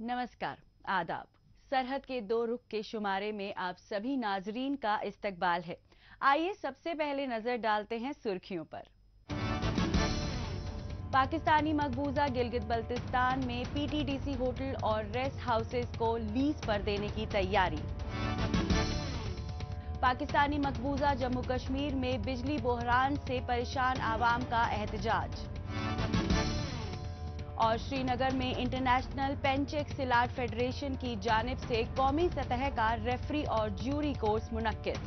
नमस्कार, आदाब। सरहद के दो रुख के शुमारे में आप सभी नाजरीन का इस्तकबाल है। आइए सबसे पहले नजर डालते हैं सुर्खियों पर। पाकिस्तानी मकबूजा गिलगित बल्तिस्तान में पीटीडीसी होटल और रेस्ट हाउसेस को लीज पर देने की तैयारी। पाकिस्तानी मकबूजा जम्मू कश्मीर में बिजली बहरान से परेशान आवाम का एहतजाज। और श्रीनगर में इंटरनेशनल पेंचक सिलाट फेडरेशन की जानिब से कौमी सतह का रेफरी और ज्यूरी कोर्स मुनक्किद।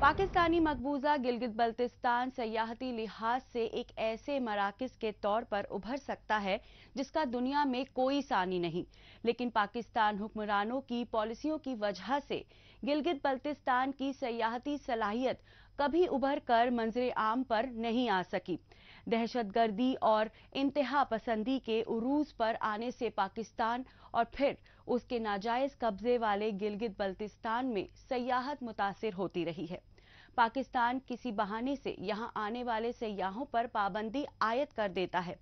पाकिस्तानी मकबूजा गिलगित बल्तिस्तान सयाहती लिहाज से एक ऐसे मराकज़ के तौर पर उभर सकता है जिसका दुनिया में कोई सानी नहीं, लेकिन पाकिस्तान हुक्मरानों की पॉलिसियों की वजह से गिलगित बल्तिस्तान की सयाहती सलाहियत कभी उभर कर मंजर आम पर नहीं आ सकी। दहशतगर्दी और इंतहा पसंदी के उरूज पर आने से पाकिस्तान और फिर उसके नाजायज कब्जे वाले गिलगित बल्तिस्तान में सयाहत मुतासिर होती रही है। पाकिस्तान किसी बहाने से यहां आने वाले सयाहों पर पाबंदी आयत कर देता है।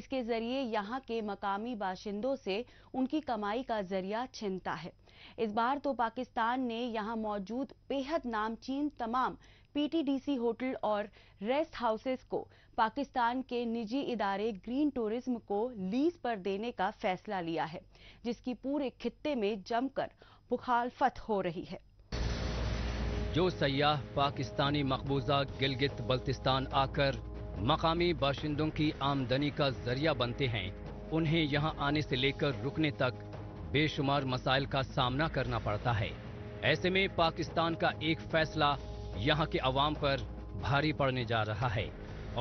इसके जरिए यहां के मकामी बाशिंदों से उनकी कमाई का जरिया छिनता है। इस बार तो पाकिस्तान ने यहां मौजूद बेहद नामचीन तमाम पीटीडीसी होटल और रेस्ट हाउसेस को पाकिस्तान के निजी इदारे ग्रीन टूरिज्म को लीज पर देने का फैसला लिया है, जिसकी पूरे खित्ते में जमकर मुखालफत हो रही है। जो सयाह पाकिस्तानी मकबूजा गिलगित बल्तिस्तान आकर मकामी बाशिंदों की आमदनी का जरिया बनते हैं, उन्हें यहाँ आने से लेकर रुकने तक बेशुमार मसाइल का सामना करना पड़ता है। ऐसे में पाकिस्तान का एक फैसला यहाँ के अवाम पर भारी पड़ने जा रहा है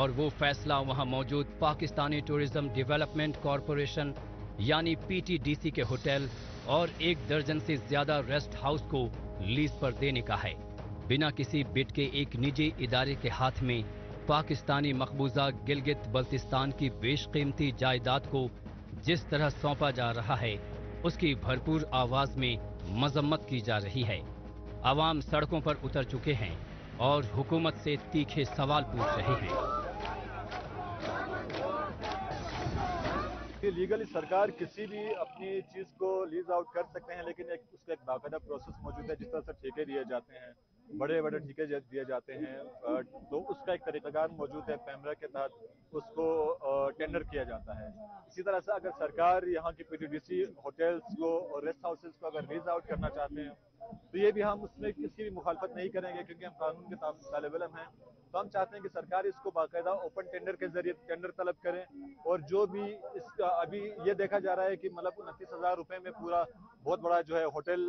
और वो फैसला वहाँ मौजूद पाकिस्तानी टूरिज्म डेवलपमेंट कॉरपोरेशन यानी पीटीडीसी के होटल और एक दर्जन से ज्यादा रेस्ट हाउस को लीज पर देने का है। बिना किसी बिड के एक निजी इदारे के हाथ में पाकिस्तानी मकबूजा गिलगित बल्तिस्तान की बेशकीमती जायदाद को जिस तरह सौंपा जा रहा है, उसकी भरपूर आवाज में मजम्मत की जा रही है। आवाम सड़कों पर उतर चुके हैं और हुकूमत से तीखे सवाल पूछ रहे हैं। लीगली सरकार किसी भी अपनी चीज को लीज आउट कर सकते हैं, लेकिन उसका एक बाकायदा प्रोसेस मौजूद है। जिस तरह से ठेके दिए जाते हैं, बड़े बड़े ठेके दिए जाते हैं, तो उसका एक तरीकाकार मौजूद है। पैमरा के तहत उसको टेंडर किया जाता है। इसी तरह से अगर सरकार यहाँ की पीटीडीसी होटल्स को और रेस्ट हाउसेस को अगर लीज आउट करना चाहते हैं, तो ये भी हम उसमें किसी भी मुखालफत नहीं करेंगे, क्योंकि हम कानून के तालिब इल्म हैं। तो हम चाहते हैं कि सरकार इसको बाकायदा ओपन टेंडर के जरिए टेंडर तलब करें, और जो भी इसका अभी ये देखा जा रहा है कि मतलब 29,000 रुपये में पूरा बहुत बड़ा जो है होटल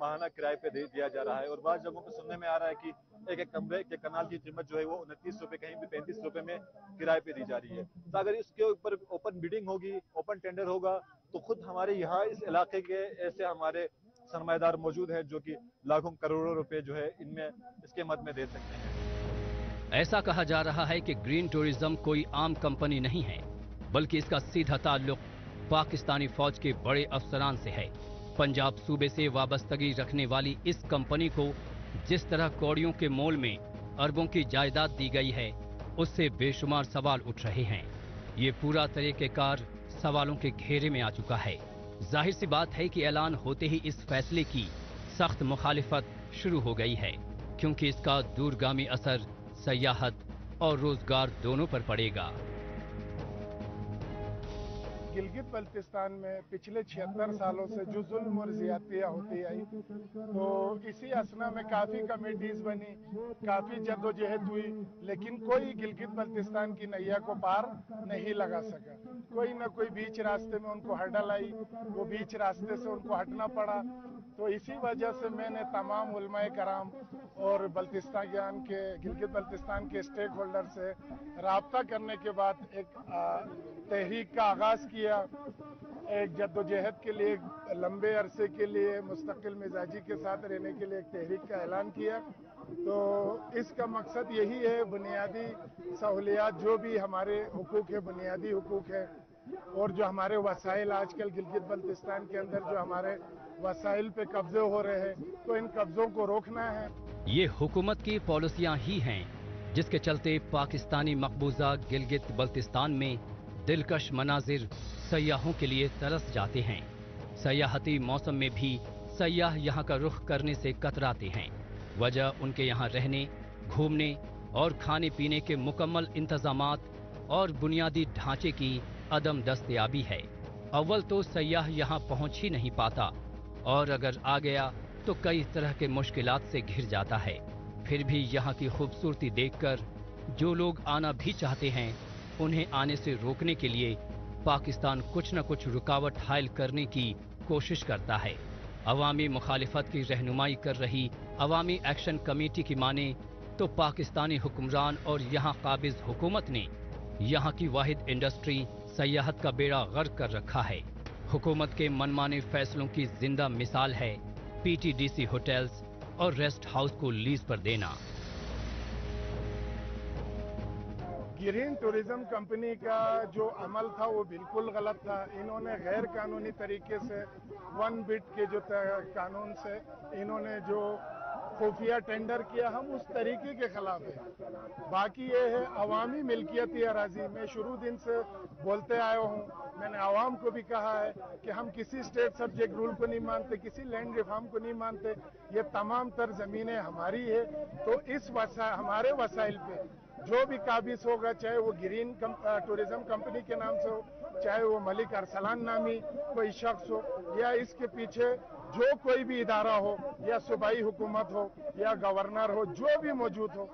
महाना किराए पे दे दिया जा रहा है। और बाद जगहों पर सुनने में आ रहा है कि एक एक कमरे के कनाल की कीमत जो है वो 29 रुपये, कहीं भी 35 रुपये में किराए पे दी जा रही है। तो अगर इसके ऊपर ओपन बिडिंग होगी, ओपन टेंडर होगा, तो खुद हमारे यहाँ इस इलाके के ऐसे हमारे सरमायेदार मौजूद हैं जो कि लाखों करोड़ों रुपए जो है इनमें इसके मद में दे सकते हैं। ऐसा कहा जा रहा है कि ग्रीन टूरिज्म कोई आम कंपनी नहीं है, बल्कि इसका सीधा ताल्लुक पाकिस्तानी फौज के बड़े अफसरान से है। पंजाब सूबे से वाबस्तगी रखने वाली इस कंपनी को जिस तरह कौड़ियों के मोल में अरबों की जायदाद दी गई है, उससे बेशुमार सवाल उठ रहे हैं। ये पूरा तरीकेकार सवालों के घेरे में आ चुका है। जाहिर सी बात है कि ऐलान होते ही इस फैसले की सख्त मुखालिफत शुरू हो गई है, क्योंकि इसका दूरगामी असर सयाहत और रोजगार दोनों पर पड़ेगा। गिलगित बल्तिस्तान में पिछले 76 सालों से जो जुल्म और ज्यादतियाँ होती आई, तो इसी असना में काफ़ी कमेटीज़ बनी, काफ़ी जद्दोजहद हुई, लेकिन कोई गिलगित बल्तिस्तान की नैया को पार नहीं लगा सका। कोई ना कोई बीच रास्ते में उनको हड़ल आई, वो बीच रास्ते से उनको हटना पड़ा। तो इसी वजह से मैंने तमाम उलमाए कराम और बल्तिस्तान के गिलगित बल्तिस्तान के स्टेक होल्डर से राब्ता करने के बाद एक तहरीक का आगाज़ किया, एक जद्दोजहद के लिए, एक लंबे अरसे के लिए मुस्तकिल मिजाजी के साथ रहने के लिए एक तहरीक का ऐलान किया। तो इसका मकसद यही है, बुनियादी सहूलियात जो भी हमारे हुकूक है, बुनियादी हुकूक है, और जो हमारे वसाइल आजकल गिलगित बल्तिस्तान के अंदर जो हमारे वसाइल पे कब्जे हो रहे हैं, तो इन कब्जों को रोकना है। ये हुकूमत की पॉलिसियाँ ही हैं जिसके चलते पाकिस्तानी मकबूजा गिलगित बल्तिस्तान में दिलकश मनाजिर सयाहों के लिए तरस जाते हैं। सयाहती मौसम में भी सयाह यहाँ का रुख करने से कतराते हैं। वजह उनके यहाँ रहने, घूमने और खाने पीने के मुकम्मल इंतजामात और बुनियादी ढांचे की अदम दस्तयाबी है। अव्वल तो सयाह यहाँ पहुँच ही नहीं पाता और अगर आ गया तो कई तरह के मुश्किलात से घिर जाता है। फिर भी यहाँ की खूबसूरती देखकर जो लोग आना भी चाहते हैं उन्हें आने से रोकने के लिए पाकिस्तान कुछ न कुछ रुकावट हायल करने की कोशिश करता है। अवामी मुखालिफत की रहनुमाई कर रही अवामी एक्शन कमेटी की माने तो पाकिस्तानी हुक्मरान और यहाँ काबिज हुकूमत ने यहाँ की वाहिद इंडस्ट्री सयाहत का बेड़ा गर्क कर रखा है। हुकूमत के मनमाने फैसलों की जिंदा मिसाल है PTDC होटल्स और रेस्ट हाउस को लीज पर देना। ग्रीन टूरिज्म कंपनी का जो अमल था वो बिल्कुल गलत था। इन्होंने गैर कानूनी तरीके से वन बिट के जो कानून से इन्होंने जो खुफिया टेंडर किया हम उस तरीके के खिलाफ है। बाकी ये है अवामी मिल्कियती अराजी। मैं शुरू दिन से बोलते आया हूँ, मैंने आवाम को भी कहा है कि हम किसी स्टेट सब्जेक्ट रूल को नहीं मानते, किसी लैंड रिफॉर्म को नहीं मानते। ये तमाम तर जमीनें हमारी है तो इस हमारे वसाइल पे जो भी काबिज होगा, चाहे वो ग्रीन टूरिज्म कंपनी के नाम से हो, चाहे वो मलिक अरसलान नामी कोई शख्स हो या इसके पीछे जो कोई भी इदारा हो या सूबाई हुकूमत हो या गवर्नर हो, जो भी मौजूद हो,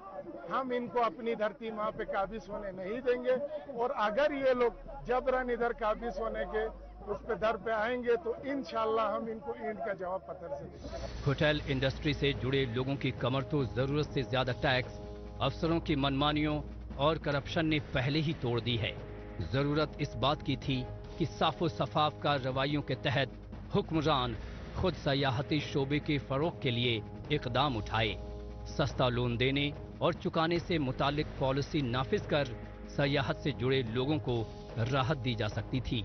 हम इनको अपनी धरती माँ पे काबिज होने नहीं देंगे। और अगर ये लोग जबरन इधर काबिज होने के उस पे दर पे आएंगे तो इंशाल्लाह हम इनको ईंट का जवाब पत्थर से देंगे। होटल इंडस्ट्री से जुड़े लोगों की कमर तो जरूरत से ज्यादा टैक्स, अफसरों की मनमानियों और करप्शन ने पहले ही तोड़ दी है। जरूरत इस बात की थी कि साफो सफाफ कार्रवाइयों के तहत हुक्मरान खुद सयाहती शोबे के फरोग के लिए इकदाम उठाए। सस्ता लोन देने और चुकाने से मुतालिक पॉलिसी नाफिज कर सयाहत से जुड़े लोगों को राहत दी जा सकती थी,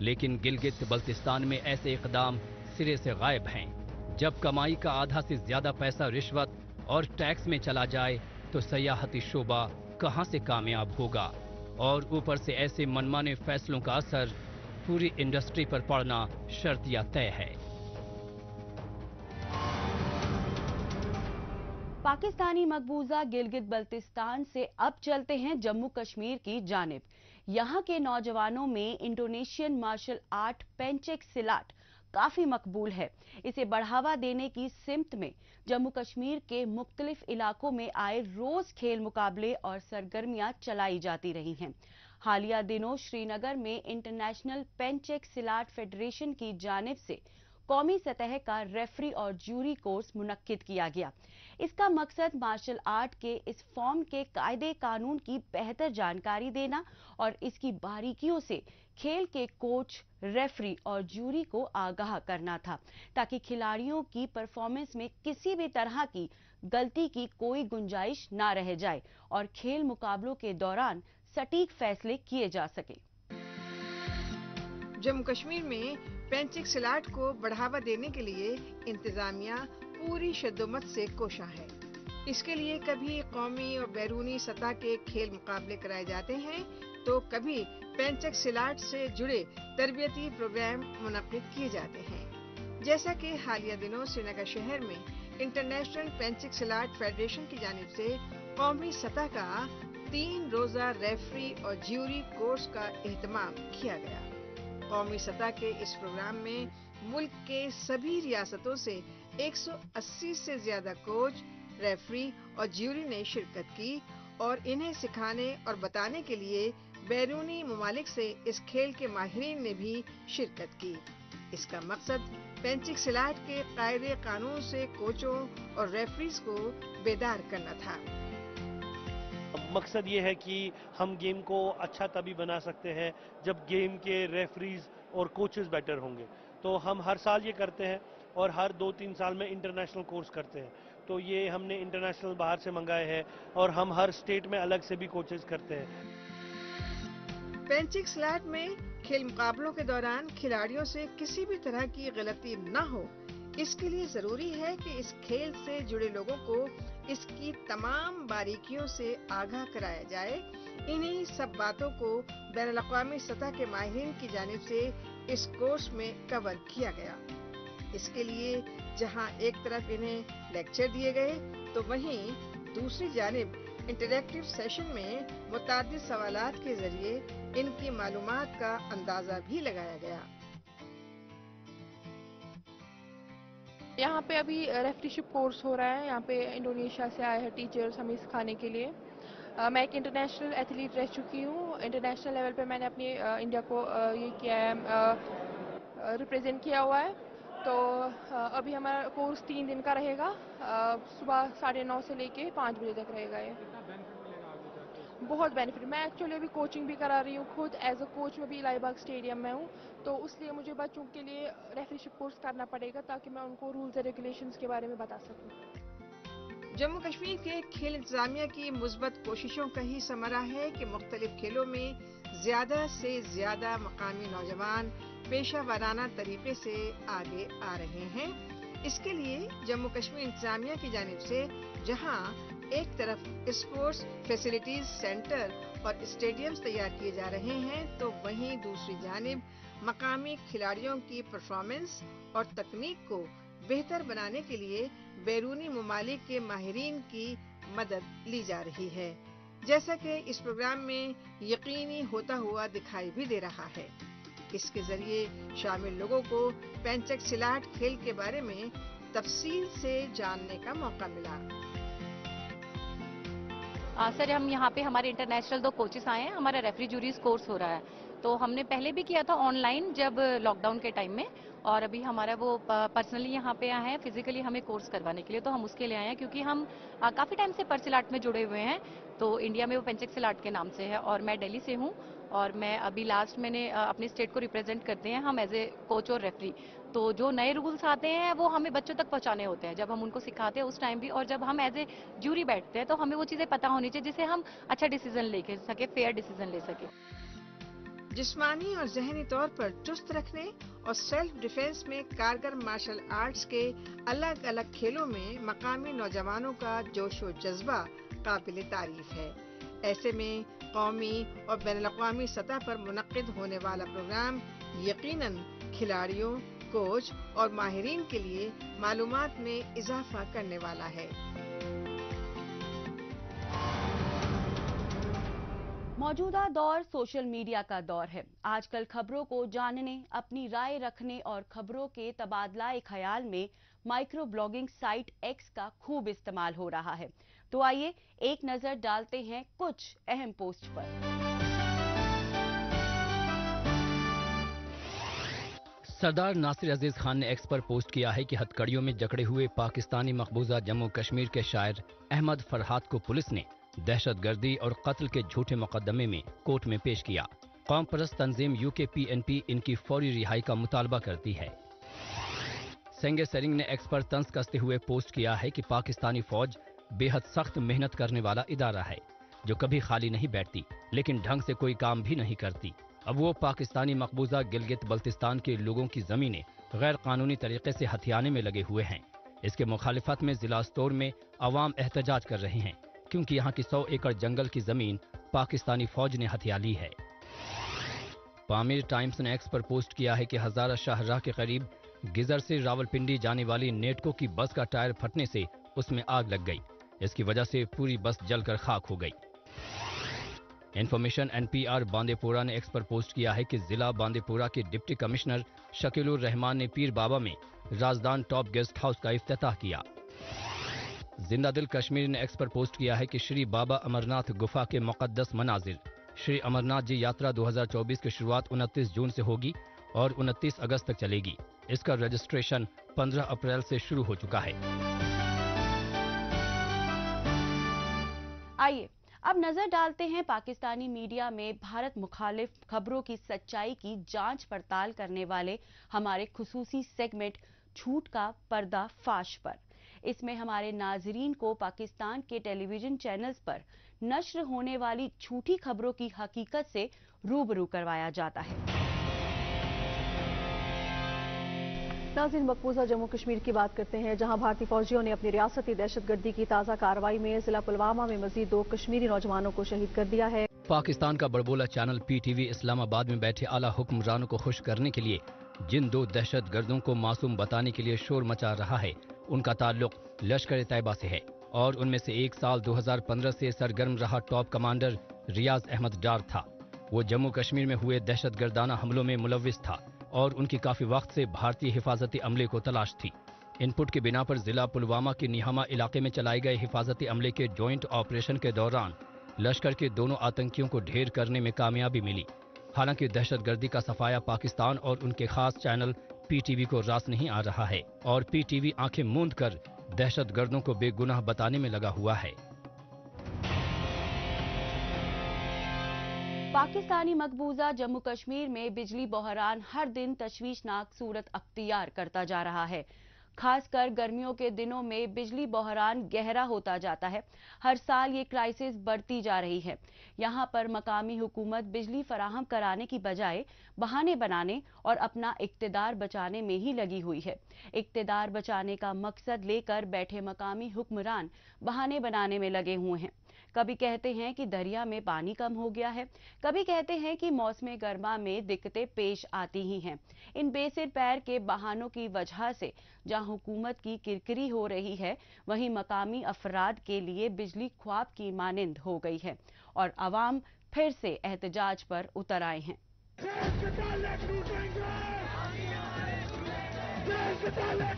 लेकिन गिलगित बल्तिस्तान में ऐसे इकदाम सिरे से गायब हैं। जब कमाई का आधा से ज्यादा पैसा रिश्वत और टैक्स में चला जाए तो सयाहती शोबा कहां से कामयाब होगा। और ऊपर से ऐसे मनमाने फैसलों का असर पूरी इंडस्ट्री पर पड़ना शर्तिया तय है। पाकिस्तानी मकबूजा गिलगित बल्तिस्तान से अब चलते हैं जम्मू कश्मीर की जानिब। यहाँ के नौजवानों में Indonesian martial art pencak silat काफी मकबूल है। इसे बढ़ावा देने की सिमत में जम्मू कश्मीर के मुख्तलिफ इलाकों में आए रोज खेल मुकाबले और सरगर्मियां चलाई जाती रही हैं। हालिया दिनों श्रीनगर में इंटरनेशनल पेंचक सिलाट फेडरेशन की जानिब से कौमी सतह का रेफरी और ज्यूरी कोर्स मुनक्किद किया गया। इसका मकसद मार्शल आर्ट के इस फॉर्म के कायदे कानून की बेहतर जानकारी देना और इसकी बारीकियों से खेल के कोच, रेफरी और ज्यूरी को आगाह करना था, ताकि खिलाड़ियों की परफॉर्मेंस में किसी भी तरह की गलती की कोई गुंजाइश ना रह जाए और खेल मुकाबलों के दौरान सटीक फैसले किए जा सके। जम्मू कश्मीर में पेंचक सिलाट को बढ़ावा देने के लिए इंतजामिया पूरी शद्दोमत से कोशा है। इसके लिए कभी कौमी और बैरूनी सतह के खेल मुकाबले कराए जाते हैं तो कभी पेंचक सिलाट से जुड़े तरबियती प्रोग्राम मुनक्किद किए जाते हैं, जैसा कि हालिया दिनों श्रीनगर शहर में इंटरनेशनल पेंचक सिलाट फेडरेशन की जानिब से कौमी सतह का 3 रोजा रेफरी और ज्यूरी कोर्स का एहतमाम किया गया। कौमी सतह के इस प्रोग्राम में मुल्क के सभी रियासतों से 180 से ज्यादा कोच, रेफरी और ज्यूरी ने शिरकत की और इन्हें सिखाने और बताने के लिए बैरूनी ममालिक से इस खेल के माहिरीन ने भी शिरकत की। इसका मकसद पेंचक सिलाट के कायदे कानून से कोचों और रेफरीज को बेदार करना था। मकसद ये है कि हम गेम को अच्छा तभी बना सकते हैं जब गेम के रेफरीज और कोचेस बेटर होंगे। तो हम हर साल ये करते हैं और हर 2-3 साल में इंटरनेशनल कोर्स करते हैं। तो ये हमने इंटरनेशनल बाहर से मंगाए हैं और हम हर स्टेट में अलग से भी कोचेस करते हैं। पेंचक सिलाट में खेल मुकाबलों के दौरान खिलाड़ियों से किसी भी तरह की गलती न हो, इसके लिए जरूरी है कि इस खेल से जुड़े लोगों को इसकी तमाम बारीकियों से आगाह कराया जाए इन्हीं सब बातों को बैनुल अक़वामी सतह के माहिरीन की जानिब से इस कोर्स में कवर किया गया। इसके लिए जहां एक तरफ इन्हें लेक्चर दिए गए तो वहीं दूसरी जानिब इंटरैक्टिव सेशन में मुतादिद सवालात के जरिए इनकी मालूमात का अंदाजा भी लगाया गया। यहाँ पे अभी रेफ्टीशिप कोर्स हो रहा है। यहाँ पे इंडोनेशिया से आए हैं टीचर्स हमें सिखाने के लिए। मैं एक इंटरनेशनल एथलीट रह चुकी हूँ। इंटरनेशनल लेवल पे मैंने अपनी इंडिया को ये किया है, रिप्रेजेंट किया हुआ है। तो अभी हमारा कोर्स 3 दिन का रहेगा, सुबह 9:30 से लेके 5 बजे तक रहेगा। ये बहुत बेनिफिट। मैं एक्चुअली अभी कोचिंग भी करा रही हूँ खुद, एज अ कोच में भी इलाहाबाद स्टेडियम में हूँ। तो उसलिए मुझे बच्चों के लिए रेफरीशिप कोर्स करना पड़ेगा ताकि मैं उनको रूल्स एंड रेगुलेशंस के बारे में बता सकूँ। जम्मू कश्मीर के खेल इंतजामिया की मुस्बत कोशिशों का ही समरा है कि मुख्तलिफ खेलों में ज्यादा से ज्यादा मकामी नौजवान पेशा वाराना तरीके से आगे आ रहे हैं। इसके लिए जम्मू कश्मीर इंतजामिया की जानिब से जहां एक तरफ स्पोर्ट्स फैसिलिटीज सेंटर और स्टेडियम्स तैयार किए जा रहे हैं तो वहीं दूसरी जानिब मकामी खिलाड़ियों की परफॉर्मेंस और तकनीक को बेहतर बनाने के लिए बैरूनी ममालिक के माहिरीन की मदद ली जा रही है, जैसा कि इस प्रोग्राम में यकीनी होता हुआ दिखाई भी दे रहा है। इसके जरिए शामिल लोगों को पेंचक सिलाट खेल के बारे में तफसील से जानने का मौका मिला। सर, हम यहाँ पे हमारे इंटरनेशनल 2 कोचेस आए हैं। हमारा रेफरी जूरीज कोर्स हो रहा है, तो हमने पहले भी किया था ऑनलाइन जब लॉकडाउन के टाइम में, और अभी हमारा वो पर्सनली यहाँ पे आए हैं फिजिकली हमें कोर्स करवाने के लिए। तो हम उसके लिए आए हैं क्योंकि हम काफ़ी टाइम से पर्सिलाट में जुड़े हुए हैं। तो इंडिया में वो पेंचक सिलाट के नाम से है और मैं दिल्ली से हूँ और मैं अभी लास्ट मैंने अपने स्टेट को रिप्रेजेंट करते हैं हम एज ए कोच और रेफरी। तो जो नए रूल्स आते हैं वो हमें बच्चों तक पहुंचाने होते हैं जब हम उनको सिखाते हैं उस टाइम भी, और जब हम एज ए जूरी बैठते हैं तो हमें वो चीज़ें पता होनी चाहिए जिससे हम अच्छा डिसीजन ले सके, फेयर डिसीजन ले सके। जिस्मानी और जहनी तौर पर चुस्त रखने और सेल्फ डिफेंस में कारगर मार्शल आर्ट्स के अलग अलग खेलों में मकामी नौजवानों का जोशो जज्बा काबिल तारीफ है। ऐसे में कौमी और बैनुल-अक़वामी सतह पर मुनक़्क़िद होने वाला प्रोग्राम यकीनन खिलाड़ियों, कोच और माहिरीन के लिए मालूमात में इजाफा करने वाला है। मौजूदा दौर सोशल मीडिया का दौर है। आजकल खबरों को जानने, अपनी राय रखने और खबरों के तबादलाए ख्याल में माइक्रो ब्लॉगिंग साइट एक्स का खूब इस्तेमाल हो रहा है। तो आइए एक नजर डालते हैं कुछ अहम पोस्ट पर। सरदार नासिर अजीज खान ने एक्स पर पोस्ट किया है कि हथकड़ियों में जकड़े हुए पाकिस्तानी मकबूजा जम्मू कश्मीर के शायर अहमद फरहाद को पुलिस ने दहशतगर्दी और कत्ल के झूठे मुकदमे में कोर्ट में पेश किया। कौम परस्त तंजीम UKPNP इनकी फौरी रिहाई का मुतालबा करती है। सेंगे सरिंग ने एक्स पर तंज कसते हुए पोस्ट किया है कि पाकिस्तानी फौज बेहद सख्त मेहनत करने वाला इदारा है जो कभी खाली नहीं बैठती लेकिन ढंग से कोई काम भी नहीं करती। अब वो पाकिस्तानी मकबूजा गिलगित बल्तिस्तान के लोगों की जमीनें गैर कानूनी तरीके से हथियाने में लगे हुए हैं। इसके मुखालिफत में जिला स्तोर में अवाम एहतजाज कर रहे हैं क्योंकि यहाँ की 100 एकड़ जंगल की जमीन पाकिस्तानी फौज ने हथिया ली है। पामीर टाइम्स ने एक्स पर पोस्ट किया है कि हजारा शाहराह के करीब गिजर से रावलपिंडी जाने वाली नेटको की बस का टायर फटने से उसमें आग लग गई। इसकी वजह से पूरी बस जलकर खाक हो गई। इंफॉर्मेशन NPR बांदेपुरा ने एक्स पर पोस्ट किया है कि जिला बांदेपुरा के डिप्टी कमिश्नर शकीलुर रहमान ने पीर बाबा में राजदान टॉप गेस्ट हाउस का इफ्तिताह किया। जिंदा दिल कश्मीर ने एक्स पर पोस्ट किया है कि श्री बाबा अमरनाथ गुफा के मुकद्दस मनाजिर। श्री अमरनाथ जी यात्रा 2024 की शुरुआत 29 जून से होगी और 29 अगस्त तक चलेगी। इसका रजिस्ट्रेशन 15 अप्रैल से शुरू हो चुका है। आइए अब नजर डालते हैं पाकिस्तानी मीडिया में भारत मुखालिफ खबरों की सच्चाई की जांच पड़ताल करने वाले हमारे खुसूसी सेगमेंट झूठ का पर्दाफाश पर। इसमें हमारे नाजरीन को पाकिस्तान के टेलीविजन चैनल्स पर नश्र होने वाली झूठी खबरों की हकीकत से रूबरू करवाया जाता है। नाज़रीन, मकबूजा जम्मू कश्मीर की बात करते हैं जहां भारतीय फौजियों ने अपनी रियासती दहशतगर्दी की ताज़ा कार्रवाई में जिला पुलवामा में मजीद 2 कश्मीरी नौजवानों को शहीद कर दिया है। पाकिस्तान का बड़बोला चैनल PTV इस्लामाबाद में बैठे आला हुक्मरानों को खुश करने के लिए जिन दो दहशत गर्दों को मासूम बताने के लिए शोर मचा रहा है, उनका ताल्लुक लश्कर-ए-तैयबा से है और उनमें से एक साल 2015 से सरगर्म रहा टॉप कमांडर रियाज अहमद डार था। वो जम्मू कश्मीर में हुए दहशत गर्दाना हमलों में मुलविस था और उनकी काफी वक्त से भारतीय हिफाजती अमले को तलाश थी। इनपुट के बिना पर जिला पुलवामा के निहामा इलाके में चलाए गए हिफाजती अमले के जॉइंट ऑपरेशन के दौरान लश्कर के दोनों आतंकियों को ढेर करने में कामयाबी मिली। हालांकि दहशतगर्दी का सफाया पाकिस्तान और उनके खास चैनल PTV को रास नहीं आ रहा है और PTV आंखें मूंद कर दहशतगर्दों को बेगुनाह बताने में लगा हुआ है। पाकिस्तानी मकबूजा जम्मू कश्मीर में बिजली बहरान हर दिन तशवीशनाक सूरत अख्तियार करता जा रहा है। खासकर गर्मियों के दिनों में बिजली बहरान गहरा होता जाता है। हर साल ये क्राइसिस बढ़ती जा रही है। यहाँ पर मकामी हुकूमत बिजली फराहम कराने की बजाय बहाने बनाने और अपना इक्तिदार बचाने में ही लगी हुई है। इक्तिदार बचाने का मकसद लेकर बैठे मकामी हुक्मरान बहाने बनाने में लगे हुए हैं। कभी कहते हैं कि दरिया में पानी कम हो गया है, कभी कहते हैं कि मौसम गर्मा में दिक्कतें पेश आती ही हैं। इन बेसिर पैर के बहानों की वजह से जहां हुकूमत की किरकिरी हो रही है, वहीं मकामी अफराद के लिए बिजली ख्वाब की मानिंद हो गई है और आवाम फिर से एहतजाज पर उतर आए हैं।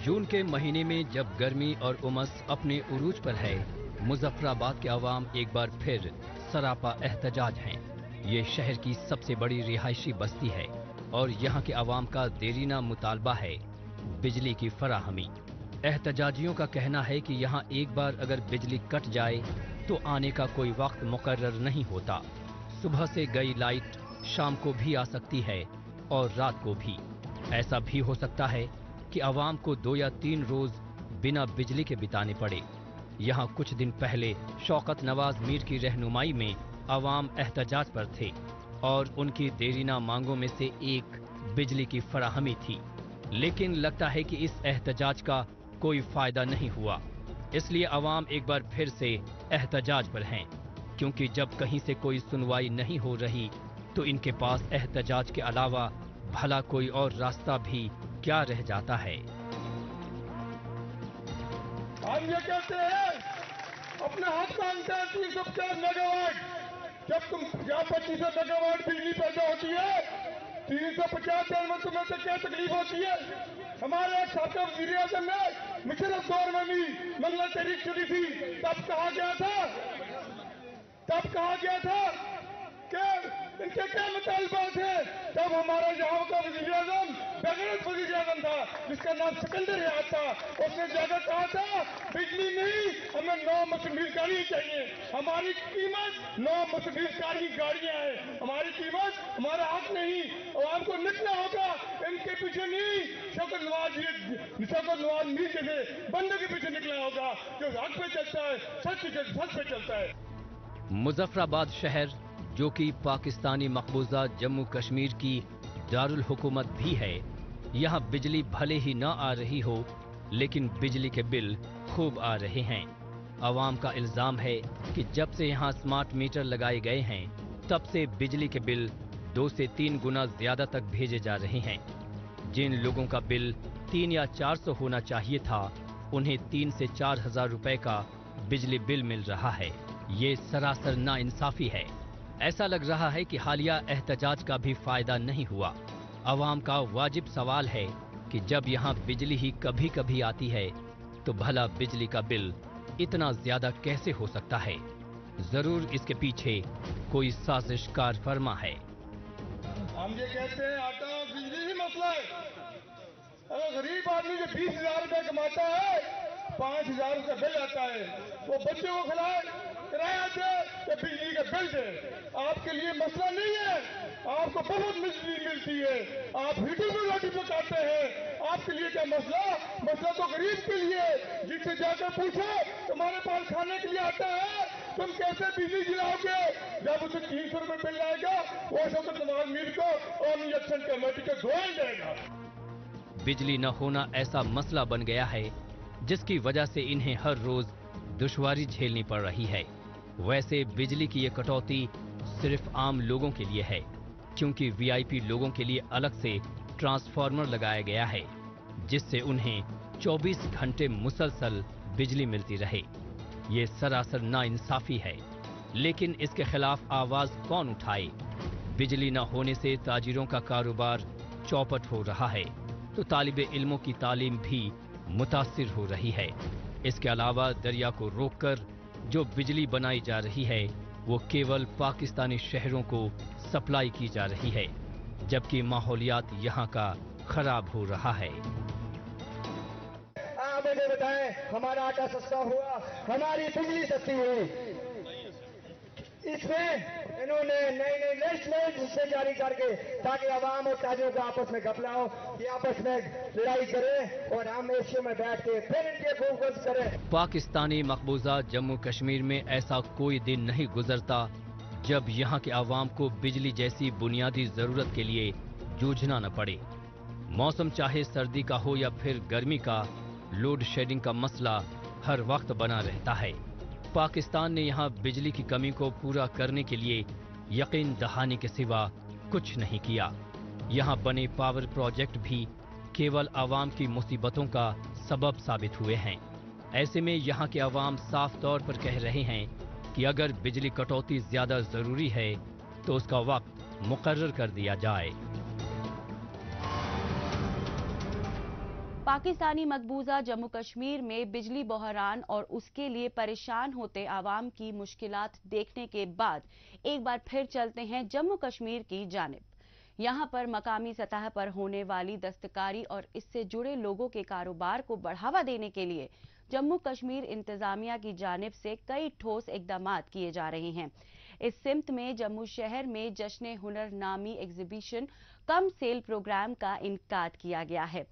जून के महीने में जब गर्मी और उमस अपने उरूज पर है, मुजफ्फराबाद के आवाम एक बार फिर सरापा एहतजाज हैं। ये शहर की सबसे बड़ी रिहायशी बस्ती है और यहाँ के आवाम का देरीना मुतालबा है बिजली की फराहमी। एहतजाजियों का कहना है कि यहाँ एक बार अगर बिजली कट जाए तो आने का कोई वक्त मुकर्रर नहीं होता। सुबह से गई लाइट शाम को भी आ सकती है और रात को भी। ऐसा भी हो सकता है कि आवाम को 2 या 3 रोज बिना बिजली के बिताने पड़े। यहाँ कुछ दिन पहले शौकत नवाज मीर की रहनुमाई में आवाम एहतजाज पर थे और उनकी देरीना मांगों में से एक बिजली की फराहमी थी, लेकिन लगता है कि इस एहतजाज का कोई फायदा नहीं हुआ। इसलिए आवाम एक बार फिर से एहतजाज पर हैं, क्योंकि जब कहीं से कोई सुनवाई नहीं हो रही तो इनके पास एहतजाज के अलावा भला कोई और रास्ता भी क्या रह जाता है। हम ये कहते हैं अपना हक मानते हैं 350 मेगावाट। जब तुम 50 मेगावाट बिजली पैदा होती है 350 दिन में तुम्हें तो क्या तकलीफ होती है। हमारे साहब वजीर आजम ने मिश्र दौर में भी मंगला तहरीक चुनी थी। तब कहा गया था कि इनके क्या मुतालबात है। तब हमारा यहाँ का वजीर आजम बगैर वजीर आजम था जिसका नाम सिकंदर रियाज था। उसने जाकर कहा था बिजली नहीं, हमें 9 मुसफिर गाड़ी चाहिए। हमारी कीमत 9 मुसफिर गाड़ियाँ हैं। हमारी कीमत हमारा हक नहीं। आवाम को निकलना होगा, इनके पीछे नहीं, शौकत नवाज मीर जैसे बंदों के पीछे निकलना होगा जो हक पे चलता है, सच पे चलता है। मुजफ्फराबाद शहर जो कि पाकिस्तानी मकबूजा जम्मू कश्मीर की दारुल हुकूमत भी है, यहाँ बिजली भले ही ना आ रही हो लेकिन बिजली के बिल खूब आ रहे हैं। आवाम का इल्ज़ाम है कि जब से यहाँ स्मार्ट मीटर लगाए गए हैं तब से बिजली के बिल 2 से 3 गुना ज़्यादा तक भेजे जा रहे हैं। जिन लोगों का बिल 300 या 400 होना चाहिए था, उन्हें 3 से 4 हज़ार रुपये का बिजली बिल मिल रहा है। ये सरासर नाइंसाफ़ी है। ऐसा लग रहा है कि हालिया एहतजाज का भी फायदा नहीं हुआ। आवाम का वाजिब सवाल है कि जब यहाँ बिजली ही कभी कभी आती है तो भला बिजली का बिल इतना ज्यादा कैसे हो सकता है। जरूर इसके पीछे कोई साजिश कार फरमा है। हम ये कहते हैं आटा और बिजली ही मसला है। अगर गरीब आदमी जो 20,000 रुपए कमाता है 5,000 रुपये बिल आता है, वो बच्चों को खिलाए, किराया दे, बिजली का बिल दे, आपके लिए मसला नहीं है। आपको बहुत बिजली मिलती है, आप हीटर में रोटी पकाते हैं, आपके लिए क्या मसला। मसला तो गरीब के लिए, जिससे जाकर पूछो तुम्हारे पास खाने के लिए आता है, तुम कैसे बिजली गिराओगे। जब उसे 300 रुपये बिल आएगा वो शौकत नवाज मीर को और इलेक्शन कमेटी को धोया जाएगा। बिजली न होना ऐसा मसला बन गया है जिसकी वजह से इन्हें हर रोज दुश्वारी झेलनी पड़ रही है। वैसे बिजली की ये कटौती सिर्फ आम लोगों के लिए है, क्योंकि वीआईपी लोगों के लिए अलग से ट्रांसफार्मर लगाया गया है जिससे उन्हें 24 घंटे मुसलसल बिजली मिलती रहे। ये सरासर नाइंसाफी है, लेकिन इसके खिलाफ आवाज कौन उठाए। बिजली न होने से ताजिरों का कारोबार चौपट हो रहा है तो तालिबे इल्मों की तालीम भी मुतासिर हो रही है। इसके अलावा दरिया को रोककर जो बिजली बनाई जा रही है वो केवल पाकिस्तानी शहरों को सप्लाई की जा रही है, जबकि माहौलियात यहाँ का खराब हो रहा है। आप मुझे बताएं, हमारा आटा सस्ता हुआ, हमारी बिजली सस्ती हुई। इसमें इन्होंने नई नई लेजिस्लेशन जारी करके ताकि आवाम और ताजरों का आपस में घपला हो, ये आपस में लड़ाई करें और हम एशिया में बैठ के फिर इनके फोकस करें। पाकिस्तानी मकबूजा जम्मू कश्मीर में ऐसा कोई दिन नहीं गुजरता जब यहाँ के आवाम को बिजली जैसी बुनियादी जरूरत के लिए जूझना न पड़े। मौसम चाहे सर्दी का हो या फिर गर्मी का, लोड शेडिंग का मसला हर वक्त बना रहता है। पाकिस्तान ने यहाँ बिजली की कमी को पूरा करने के लिए यकीन दहानी के सिवा कुछ नहीं किया। यहाँ बने पावर प्रोजेक्ट भी केवल आवाम की मुसीबतों का सबब साबित हुए हैं। ऐसे में यहाँ के आवाम साफ तौर पर कह रहे हैं कि अगर बिजली कटौती ज्यादा जरूरी है तो उसका वक्त मुकर्रर कर दिया जाए। पाकिस्तानी मकबूजा जम्मू कश्मीर में बिजली बहरान और उसके लिए परेशान होते आवाम की मुश्किलात देखने के बाद एक बार फिर चलते हैं जम्मू कश्मीर की जानिब। यहां पर मकामी सतह पर होने वाली दस्तकारी और इससे जुड़े लोगों के कारोबार को बढ़ावा देने के लिए जम्मू कश्मीर इंतजामिया की जानिब से कई ठोस इकदाम किए जा रहे हैं। इस सिमत में जम्मू शहर में जश्न हुनर नामी एग्जीबिशन कम सेल प्रोग्राम का इनकाद किया गया है।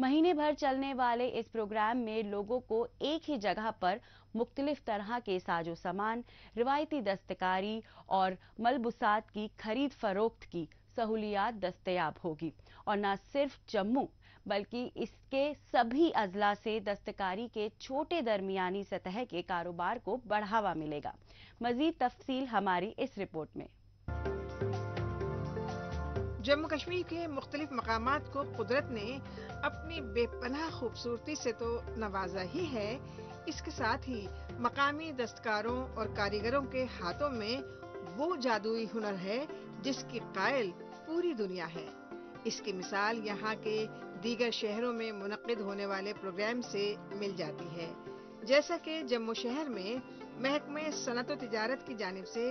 महीने भर चलने वाले इस प्रोग्राम में लोगों को एक ही जगह पर मुख्तलिफ तरह के साजो सामान, रिवायती दस्तकारी और मलबूसात की खरीद फरोख्त की सहूलियात दस्तयाब होगी। और न सिर्फ जम्मू बल्कि इसके सभी अजला से दस्तकारी के छोटे दरमियानी सतह के कारोबार को बढ़ावा मिलेगा। मजीद तफसील हमारी इस रिपोर्ट में। जम्मू कश्मीर के मुख्तलिफ मकामात को कुदरत ने अपनी बेपनाह खूबसूरती से तो नवाजा ही है, इसके साथ ही मकामी दस्तकारों और कारीगरों के हाथों में वो जादुई हुनर है जिसकी कायल पूरी दुनिया है। इसकी मिसाल यहाँ के दीगर शहरों में मुनक्किद होने वाले प्रोग्राम से मिल जाती है, जैसा कि जम्मू शहर में महकमे सनत व तिजारत की जानिब से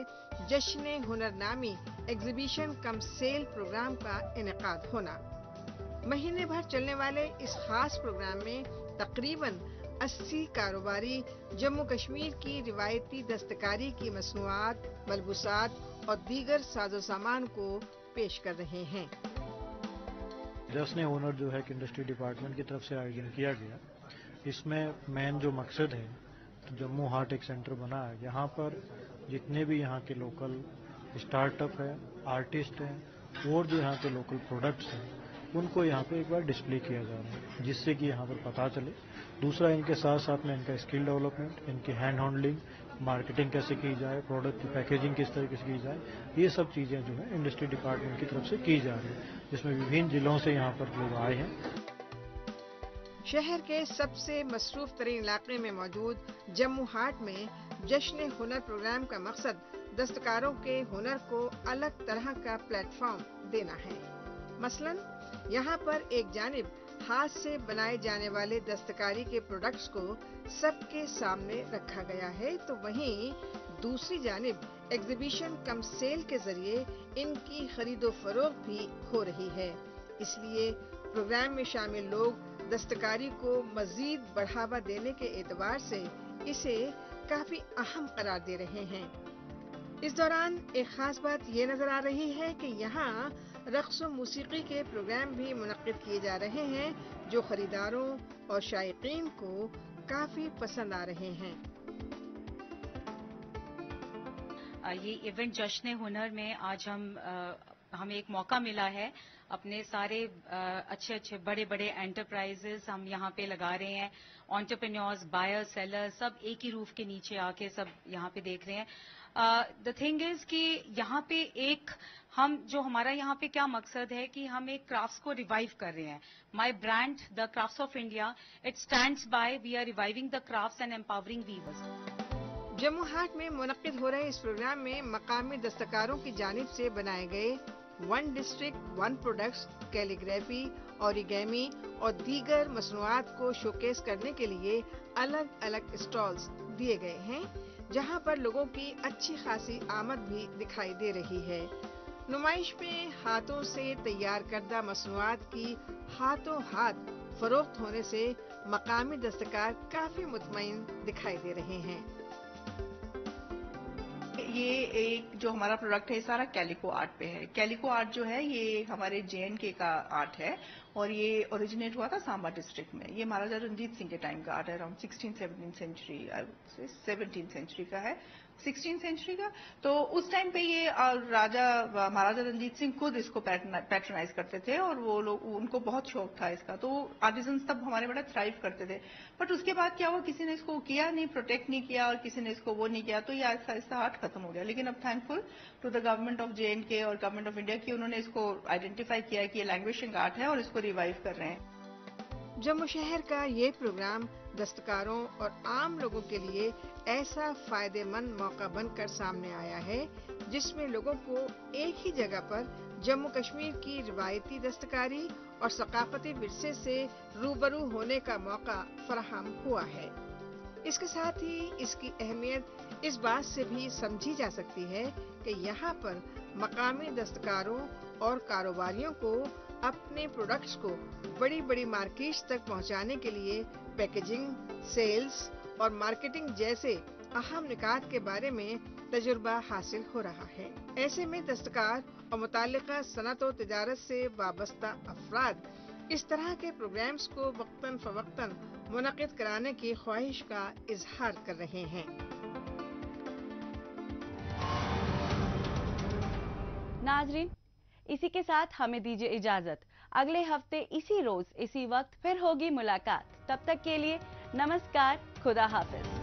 जश्न हुनर नामी एग्जीबिशन कम सेल प्रोग्राम का इनेकाद होना। महीने भर चलने वाले इस खास प्रोग्राम में तकरीबन 80 कारोबारी जम्मू कश्मीर की रिवायती दस्तकारी की मसनूआत, मलबूसात और दीगर साजो सामान को पेश कर रहे हैं। जश्न हुनर जो है इंडस्ट्री डिपार्टमेंट की तरफ से आयोजन किया गया, इसमें मेन जो मकसद है जम्मू हार्ट एक सेंटर बना है। यहाँ पर जितने भी यहाँ के लोकल स्टार्टअप है, आर्टिस्ट हैं और जो यहाँ के लोकल प्रोडक्ट्स हैं उनको यहाँ पे एक बार डिस्प्ले किया जा रहा है जिससे कि यहाँ पर पता चले। दूसरा, इनके साथ साथ में इनका स्किल डेवलपमेंट, इनकी हैंड होल्डिंग, मार्केटिंग कैसे की जाए, प्रोडक्ट की पैकेजिंग किस तरीके से की जाए, ये सब चीज़ें जो है इंडस्ट्री डिपार्टमेंट की तरफ से की जा रही है, जिसमें विभिन्न जिलों से यहाँ पर लोग आए हैं। शहर के सबसे मसरूफ तरीन इलाके में मौजूद जम्मू हाट में जश्न हुनर प्रोग्राम का मकसद दस्तकारों के हुनर को अलग तरह का प्लेटफॉर्म देना है। मसलन यहाँ पर एक जानिब हाथ से बनाए जाने वाले दस्तकारी के प्रोडक्ट्स को सबके सामने रखा गया है, तो वहीं दूसरी जानिब एग्जीबिशन कम सेल के जरिए इनकी खरीदो फरोख्त भी हो रही है। इसलिए प्रोग्राम में शामिल लोग दस्तकारी को मजीद बढ़ावा देने के एतबार से इसे काफी अहम करार दे रहे हैं। इस दौरान एक खास बात ये नजर आ रही है कि यहाँ रक्स व मौसीकी के प्रोग्राम भी मुनक्किद किए जा रहे हैं जो खरीदारों और शायकीन को काफी पसंद आ रहे हैं। ये इवेंट जश्न हुनर में आज हमें एक मौका मिला है। अपने सारे अच्छे अच्छे बड़े बड़े एंटरप्राइजेस हम यहाँ पे लगा रहे हैं, एंटरप्रेन्योर्स, बायर, सेलर सब एक ही रूफ के नीचे आके सब यहाँ पे देख रहे हैं। द थिंग इज कि यहाँ पे एक हम जो हमारा यहाँ पे क्या मकसद है कि हम एक क्राफ्ट्स को रिवाइव कर रहे हैं. My brand the crafts of India it stands by we are reviving the crafts and empowering weavers. Jammu Haat में मुनक्किद हो रहे इस प्रोग्राम में मकामी दस्तकारों की जानिब से बनाए गए one district one products, calligraphy, origami और दीगर मसनूआत को शोकेस करने के लिए अलग अलग स्टॉल्स दिए गए हैं, जहां पर लोगों की अच्छी खासी आमद भी दिखाई दे रही है. नुमाइश में हाथों से तैयार करदा मसनूआत की हाथों हाथ फरोख्त होने से मकामी दस्तकार काफी मुतमईन दिखाई दे रहे हैं. ये एक जो हमारा प्रोडक्ट है सारा कैलिको आर्ट पे है. कैलिको आर्ट जो है ये हमारे JNK का आर्ट है और ये ओरिजिनेट हुआ था सांबा डिस्ट्रिक्ट में. ये महाराजा रंजीत सिंह के टाइम का आर्ट है, अराउंड 16-17 सेंचुरी, 17 सेंचुरी का है, 16 सेंचुरी का. तो उस टाइम पे ये महाराजा रंजीत सिंह खुद इसको पैटर्नाइज करते थे और वो लोग उनको बहुत शौक था इसका. तो आर्टिजन्स तब हमारे बड़ा थ्राइव करते थे. बट उसके बाद क्या हुआ, किसी ने इसको किया नहीं, प्रोटेक्ट नहीं किया और किसी ने इसको वो नहीं किया, तो ये ऐसा ऐसा आर्ट खत्म हो गया. लेकिन अब thankful to the government of JNK और गवर्नमेंट ऑफ इंडिया की उन्होंने इसको आइडेंटिफाई किया कि ये लैंग्वेजिंग आर्ट है और इसको रिवाइव कर रहे हैं. जम्मू शहर का ये प्रोग्राम दस्तकारों और आम लोगों के लिए ऐसा फायदेमंद मौका बनकर सामने आया है, जिसमें लोगों को एक ही जगह पर जम्मू कश्मीर की रिवायती दस्तकारी और सकाफती विरसे से रूबरू होने का मौका फराहम हुआ है. इसके साथ ही इसकी अहमियत इस बात से भी समझी जा सकती है कि यहाँ पर मकामी दस्तकारों और कारोबारियों को अपने प्रोडक्ट्स को बड़ी बड़ी मार्केट्स तक पहुँचाने के लिए पैकेजिंग, सेल्स और मार्केटिंग जैसे अहम निकात के बारे में तजुर्बा हासिल हो रहा है. ऐसे में दस्तकार और मुतालिका सनत और तिजारत से वाबस्ता अफराद इस तरह के प्रोग्राम्स को वक्तन फवक्तन मुनक़िद कराने की ख्वाहिश का इजहार कर रहे हैं. नाज़रीन, इसी के साथ हमें दीजिए इजाजत. अगले हफ्ते इसी रोज इसी वक्त फिर होगी मुलाकात. तब तक के लिए नमस्कार, खुदा हाफिज.